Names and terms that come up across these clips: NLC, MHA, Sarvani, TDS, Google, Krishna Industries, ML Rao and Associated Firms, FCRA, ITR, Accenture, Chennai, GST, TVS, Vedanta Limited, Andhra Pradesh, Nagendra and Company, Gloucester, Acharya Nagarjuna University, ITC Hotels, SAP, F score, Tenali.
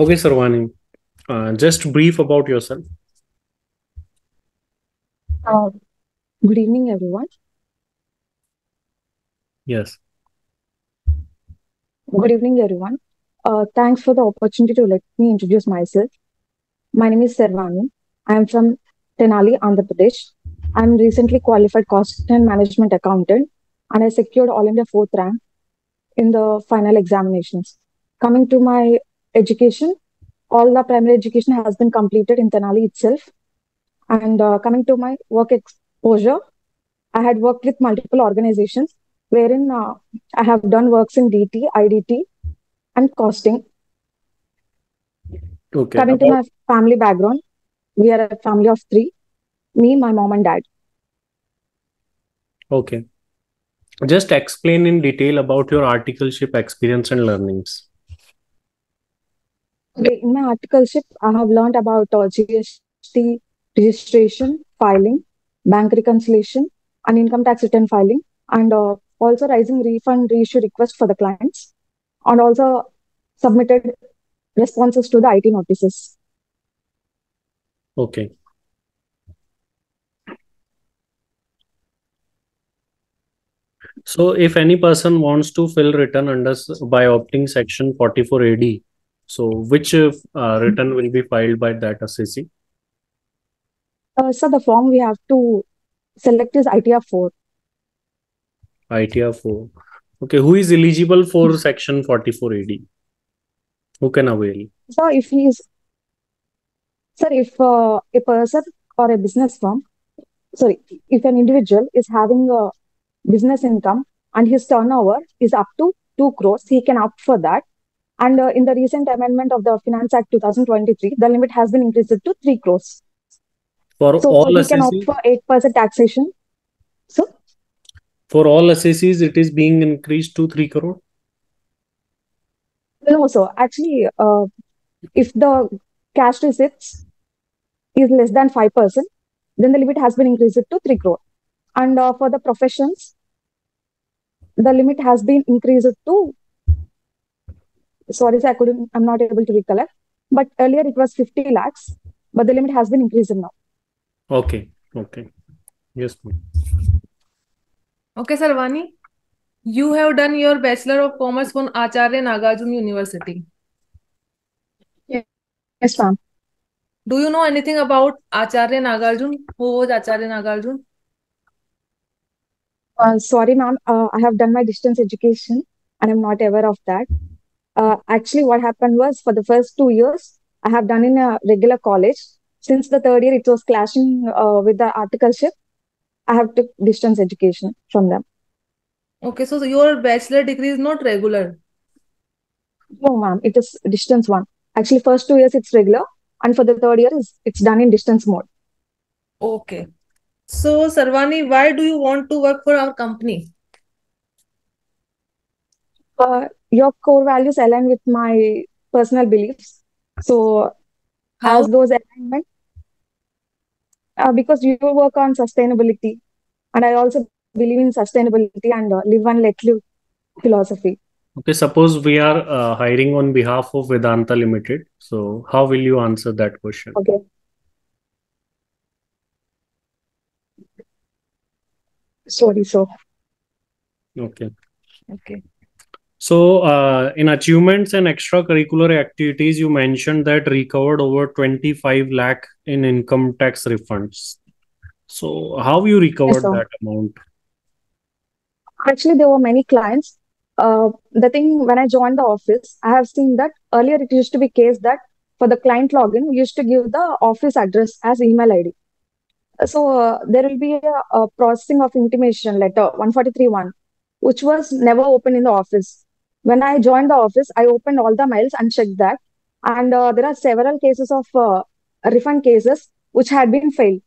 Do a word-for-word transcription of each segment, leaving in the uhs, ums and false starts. Okay, Sarvani, uh, just brief about yourself. Uh, good evening, everyone. Yes. Good evening, everyone. Uh, thanks for the opportunity to let me introduce myself. My name is Sarvani. I am from Tenali, Andhra Pradesh. I am recently qualified cost and management accountant, and I secured All India fourth rank in the final examinations. Coming to my education, all the primary education has been completed in Tenali itself. And uh, coming to my work exposure, I had worked with multiple organizations, wherein uh, I have done works in D T, I D T, and costing. Okay. Coming About to my family background, we are a family of three, me, my mom, and dad. Okay. Just explain in detail about your articleship experience and learnings. In my articleship, I have learned about uh, G S T registration, filing, bank reconciliation, and income tax return filing, and uh, also raising refund reissue request for the clients, and also submitted responses to the I T notices. Okay. So if any person wants to fill return under by opting section forty-four A D, so which uh, return will be filed by that assessee? Uh, so the form we have to select is I T R four. I T R four. Okay, who is eligible for section forty-four A D? Who can avail? So if he is, sir, if uh, a person or a business firm, sorry, if an individual is having a business income and his turnover is up to two crores, he can opt for that. And uh, in the recent amendment of the Finance Act two thousand twenty-three, the limit has been increased to three crores. For so all he can opt for eight percent taxation. So for all assessees, it is being increased to three crore? No, so actually, uh, if the cash receipts is less than five percent, then the limit has been increased to three crore. And uh, for the professions, the limit has been increased to, sorry, I couldn't, I'm not able to recollect, but earlier it was fifty lakhs, but the limit has been increased now. Okay, okay. Yes, ma'am. Okay, Sarvani, you have done your Bachelor of Commerce from Acharya Nagarjuna University. Yes, ma'am. Do you know anything about Acharya Nagarjuna? Who was Acharya Nagarjuna? Uh, sorry, ma'am. Uh, I have done my distance education and I'm not aware of that. Uh, actually, what happened was for the first two years, I have done in a regular college. Since the third year, it was clashing uh, with the articleship. I have took distance education from them. Okay, so your bachelor degree is not regular? No, ma'am. It is distance one. Actually, first two years, it's regular. And for the third year, it's, it's done in distance mode. Okay. So, Sarvani, why do you want to work for our company? Uh, your core values align with my personal beliefs. So, how? As those alignment, uh, because you work on sustainability, and I also believe in sustainability and uh, live and let live philosophy. Okay, suppose we are uh, hiring on behalf of Vedanta Limited. So, how will you answer that question? Okay. Sorry, so. Okay. Okay. So, uh, in achievements and extracurricular activities, you mentioned that recovered over twenty-five lakh in income tax refunds. So, how you recovered yes, that amount? Actually, there were many clients. Uh, the thing, when I joined the office, I have seen that earlier it used to be case that for the client login, we used to give the office address as email I D. So uh, there will be a, a processing of intimation letter one forty-three one, which was never opened in the office. When I joined the office, I opened all the mails and checked that. And uh, there are several cases of uh, refund cases which had been failed.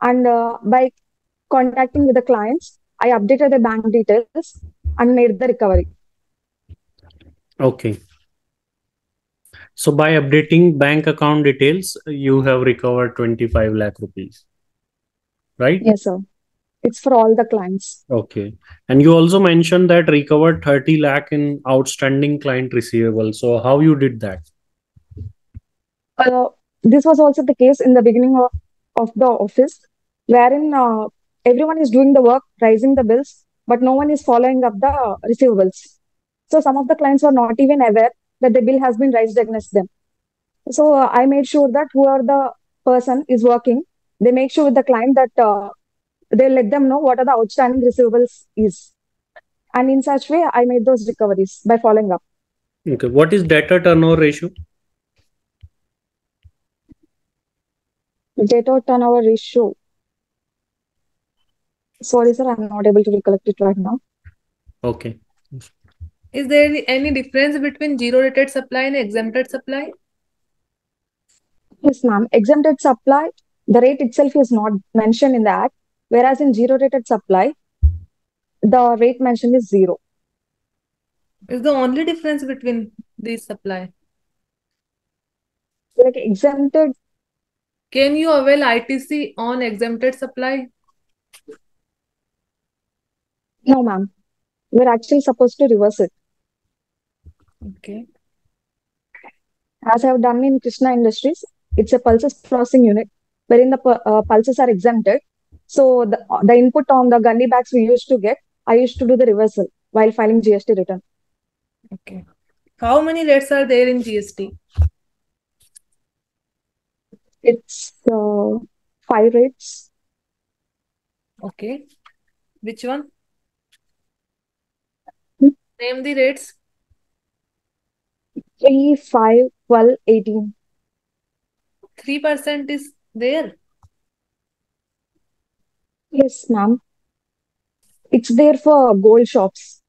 And uh, by contacting with the clients, I updated the bank details and made the recovery. Okay. So by updating bank account details, you have recovered twenty-five lakh rupees. Right? Yes, sir. It's for all the clients. Okay. And you also mentioned that recovered thirty lakh in outstanding client receivable. So how you did that? Uh, this was also the case in the beginning of, of the office, wherein uh, everyone is doing the work, raising the bills, but no one is following up the receivables. So some of the clients were not even aware that the bill has been raised against them. So uh, I made sure that whoever the person is working, they make sure with the client that uh, they let them know what are the outstanding receivables is. And in such way, I made those recoveries by following up. Okay. What is debtor turnover ratio? Debtor turnover ratio. Sorry, sir, I'm not able to recollect it right now. Okay. Is there any difference between zero-rated supply and exempted supply? Yes, ma'am. Exempted supply, the rate itself is not mentioned in the act, whereas in zero-rated supply, the rate mentioned is zero. Is the only difference between these supply? Like exempted. Can you avail I T C on exempted supply? No, ma'am. We're actually supposed to reverse it. Okay. As I have done in Krishna Industries, it's a pulses processing unit wherein the uh, pulses are exempted. So the, the input on the gunny bags we used to get, I used to do the reversal while filing G S T return. Okay. How many rates are there in G S T? It's uh, five rates. Okay. Which one? Hmm? Name the rates. three, five, twelve, eighteen. three percent is there? Yes, ma'am. It's there for gold shops.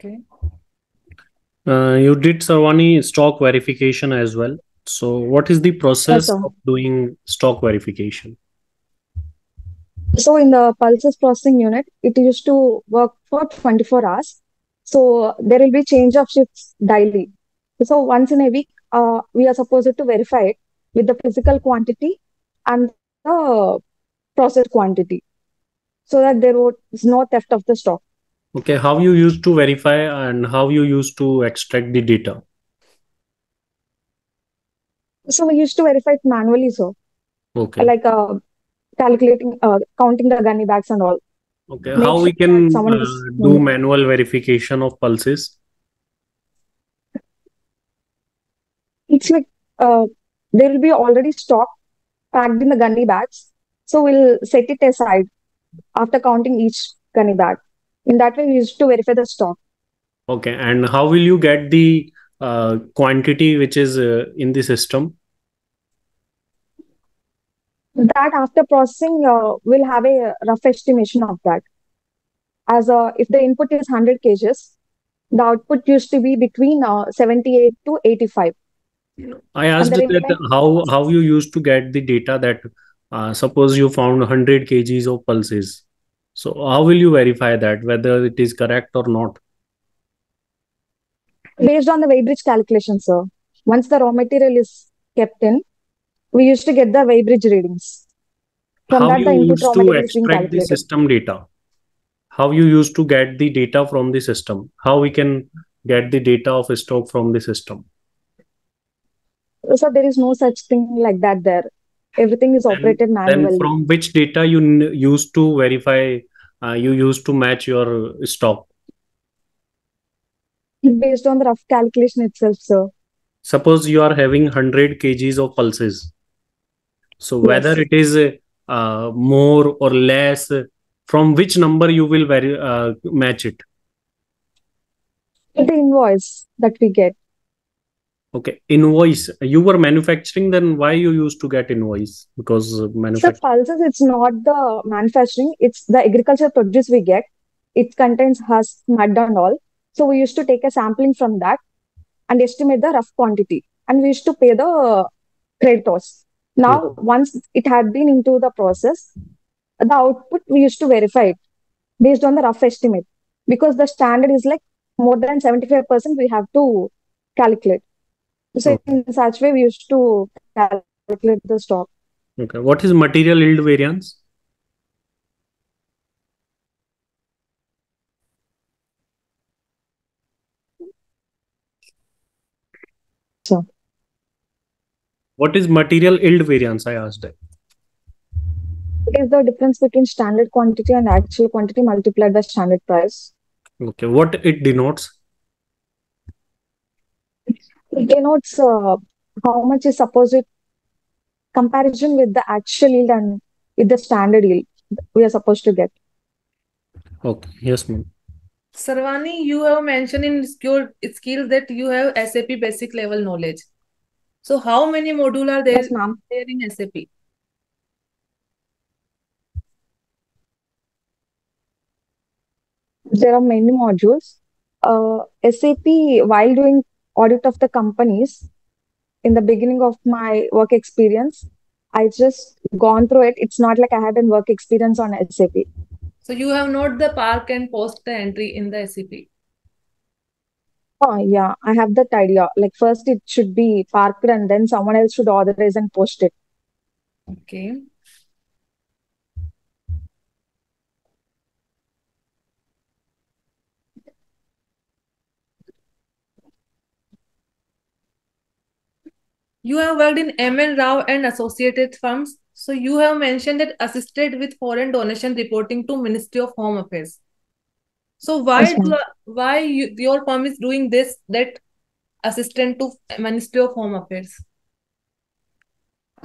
Okay. Uh, you did, Sarvani, stock verification as well. So what is the process yes, of doing stock verification? So in the pulses processing unit, it used to work for twenty-four hours. So there will be change of shifts daily. So once in a week, uh, we are supposed to verify it with the physical quantity and the process quantity so that there is no theft of the stock. Okay. How you used to verify and how you used to extract the data? So we used to verify it manually, so okay, like uh, calculating, uh, counting the gunny bags and all. Okay. Make how sure we can uh, do manual verification of pulses? It's like uh, there will be already stock packed in the gunny bags. So we'll set it aside after counting each gunny bag. In that way, we used to verify the stock. Okay. And how will you get the uh, quantity which is uh, in the system? That after processing, uh, we'll have a rough estimation of that. As uh, if the input is one hundred kgs, the output used to be between uh, seventy-eight to eighty-five. I asked that how, how you used to get the data that uh, suppose you found one hundred kgs of pulses. So how will you verify that, whether it is correct or not? Based on the weight bridge calculation, sir. Once the raw material is kept in, we used to get the weight bridge readings. From how that, you the input used to extract the system data? How you used to get the data from the system? How we can get the data of a stock from the system? So there is no such thing like that there. Everything is operated and manually. Then from which data you used to verify, uh, you used to match your stock? Based on the rough calculation itself, sir. Suppose you are having one hundred kgs of pulses. So yes, whether it is uh, more or less, from which number you will vary, uh, match it? The invoice that we get. Okay, invoice. You were manufacturing, then why you used to get invoice? Because manufacturing. So pulses, it's not the manufacturing, it's the agricultural produce we get. It contains husk, mud and all. So we used to take a sampling from that and estimate the rough quantity. And we used to pay the creditors. Now, okay, once it had been into the process, the output, we used to verify it based on the rough estimate. Because the standard is like more than seventy-five percent we have to calculate. So okay, in such way, we used to calculate the stock. Okay. What is material yield variance? So What is material yield variance? I asked that. It is the difference between standard quantity and actual quantity multiplied by standard price. Okay, what it denotes? It denotes uh, how much is supposed comparison with the actual yield and with the standard yield we are supposed to get. Okay, yes, ma'am. Sarvani, you have mentioned in your skill that you have S A P basic level knowledge. So how many modules are there, yes, ma'am, there in S A P? There are many modules. Uh, S A P, while doing audit of the companies, in the beginning of my work experience, I just gone through it. It's not like I had a work experience on S A P. So you have not the park and post the entry in the S A P? Oh, yeah. I have that idea. Like first it should be parked and then someone else should authorize and post it. Okay. You have worked in M L Rao and Associated Firms. So you have mentioned that assisted with foreign donation reporting to Ministry of Home Affairs. So why yes, do, why you, your firm is doing this, that assistant to Ministry of Home Affairs?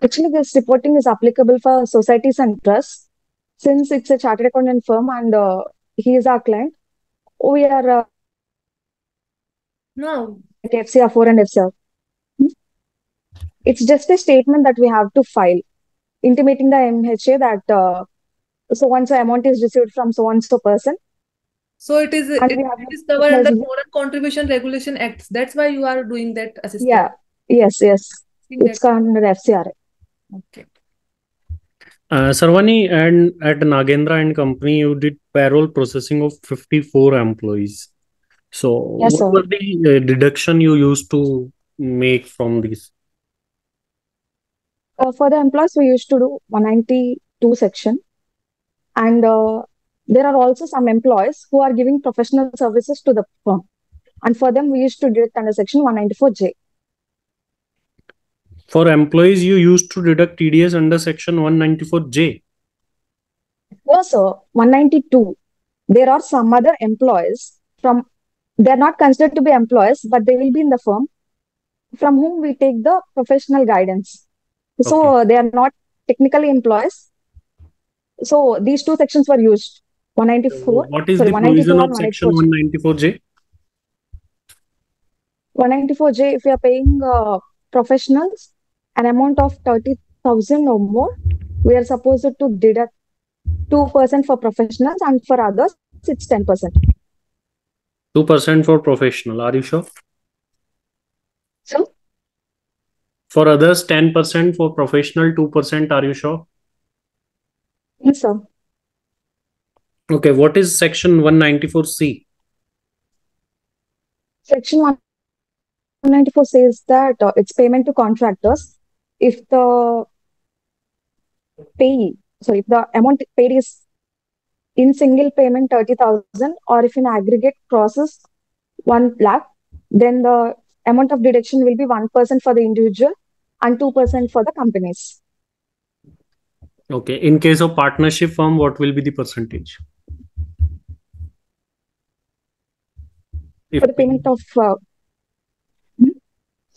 Actually, this reporting is applicable for societies and trusts. Since it's a chartered accountant firm and uh, he is our client, we are uh, no F C R four and F C R. It's just a statement that we have to file, intimating the M H A that uh, so-and-so amount is received from so-and-so person. So it is, it, it is covered under Foreign Contribution Regulation Act. That's why you are doing that assistance. Yeah. Yes, yes. It's covered under F C R A. Okay. Uh, Sarvani, and at Nagendra and Company, you did payroll processing of fifty-four employees. So yes, what sir. were the uh, deduction you used to make from these? Uh, for the employees, we used to do one ninety-two section. And uh, there are also some employees who are giving professional services to the firm. And for them, we used to deduct under section one ninety-four J. For employees, you used to deduct T D S under section one ninety-four J? No, sir. one ninety-two. There are some other employees from, they are not considered to be employees, but they will be in the firm, from whom we take the professional guidance. So okay. They are not technically employees. So these two sections were used. one ninety-four. What is sorry, the provision of section one ninety-four J? one ninety-four J, if you are paying uh, professionals an amount of thirty thousand or more, we are supposed to deduct two percent for professionals, and for others, it's ten percent. two percent for professional. Are you sure? So? For others, ten percent. For professional, two percent. Are you sure? Yes, sir. Okay, what is section one ninety-four C? Section one ninety-four C says that uh, it's payment to contractors. If the pay, sorry, if the amount paid is in single payment thirty thousand, or if in aggregate crosses one lakh, then the amount of deduction will be one percent for the individual and two percent for the companies. Okay. In case of partnership firm, what will be the percentage? If for the payment of... Uh, hmm?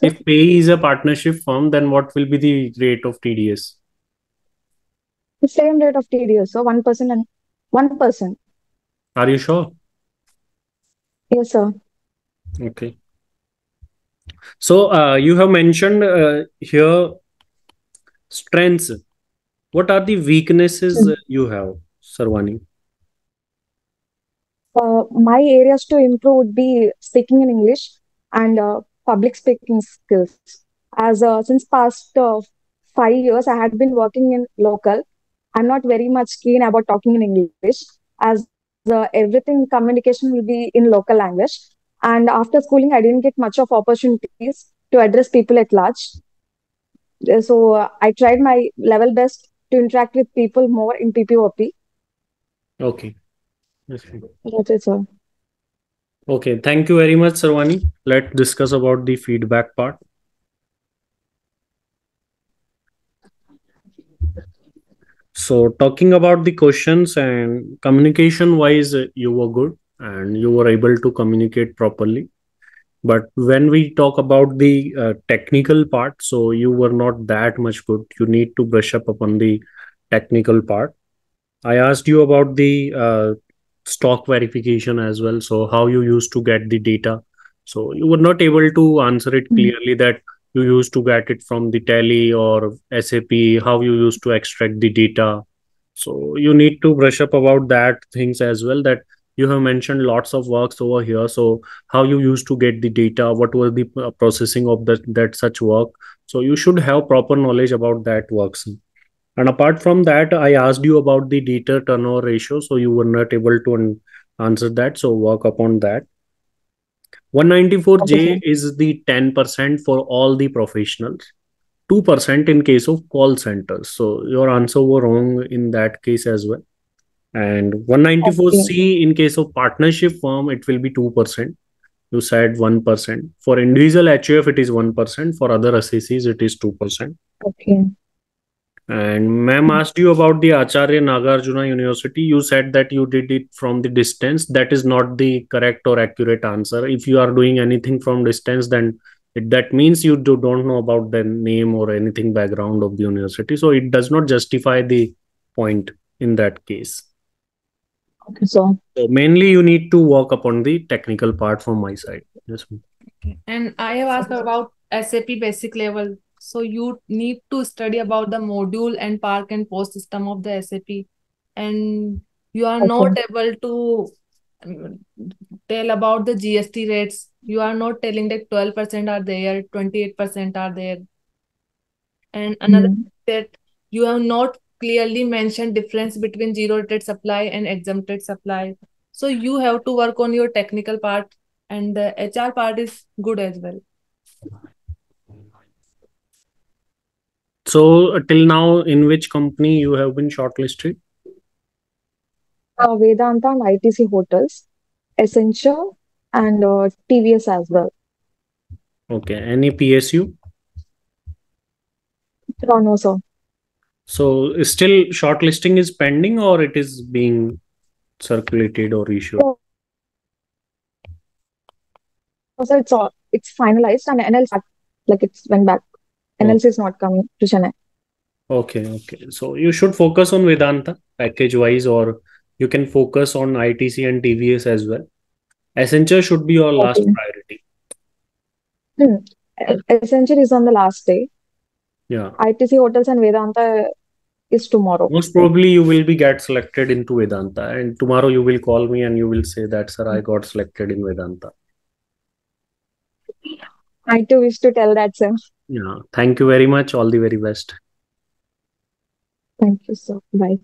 If pay is a partnership firm, then what will be the rate of T D S? The same rate of T D S, so one percent and one percent. Are you sure? Yes, sir. Okay. So, uh, you have mentioned uh, here strengths. What are the weaknesses mm-hmm. you have, Sarvani? Uh, my areas to improve would be speaking in English and uh, public speaking skills. As uh, since past uh, five years, I had been working in local. I'm not very much keen about talking in English, as uh, everything communication will be in local language. And after schooling, I didn't get much of opportunities to address people at large. So uh, I tried my level best to interact with people more in P P O P. Okay. That's it, sir. Okay. Thank you very much, Sarvani. Let's discuss about the feedback part. So talking about the questions and communication wise, you were good and you were able to communicate properly. But when we talk about the uh, technical part, so you were not that much good. You need to brush up upon the technical part. I asked you about the uh, stock verification as well. So how you used to get the data. So you were not able to answer it clearly, that you used to get it from the Tally or S A P, how you used to extract the data. So you need to brush up about that things as well, that you have mentioned lots of works over here. So how you used to get the data, what was the processing of that, that such work. So you should have proper knowledge about that works. And apart from that, I asked you about the data turnover ratio. So you were not able to answer that. So work upon that. one ninety-four J is the ten percent for all the professionals, two percent in case of call centers. So your answer were wrong in that case as well. And one ninety-four C in case of partnership firm, it will be two percent. You said one percent. For individual H U F, it is one percent. For other S A Cs, it is two percent. Okay. And ma'am asked you about the Acharya Nagarjuna University. You said that you did it from the distance. That is not the correct or accurate answer. If you are doing anything from distance, then it, that means you do, don't know about the name or anything background of the university. So it does not justify the point in that case. Okay, so, so mainly you need to work upon the technical part from my side. Yes. Okay. And I have asked about S A P basic level. So you need to study about the module and park and post system of the S A P. And you are okay. not able to tell about the G S T rates. You are not telling that twelve percent are there, twenty-eight percent are there. And another mm-hmm. that you have not clearly mentioned difference between zero rated supply and exempted supply. So you have to work on your technical part, and the H R part is good as well. So uh, till now, in which company you have been shortlisted? Uh, Vedanta and I T C Hotels, Accenture, and uh, T V S as well. Okay. Any P S U? No, no, sir. So still shortlisting is pending, or it is being circulated or issued? So, so it's all, it's finalized, and N L C, like it's went back. N L C is not coming to Chennai. Okay, okay. So you should focus on Vedanta package wise, or you can focus on I T C and T V S as well. Accenture should be your okay. last priority. Hmm. Accenture is on the last day. Yeah. I T C Hotels and Vedanta is tomorrow. Most probably you will be get selected into Vedanta, and tomorrow you will call me and you will say that, sir, I got selected in Vedanta. I too wish to tell that, sir. Yeah. Thank you very much. All the very best. Thank you, sir. Bye.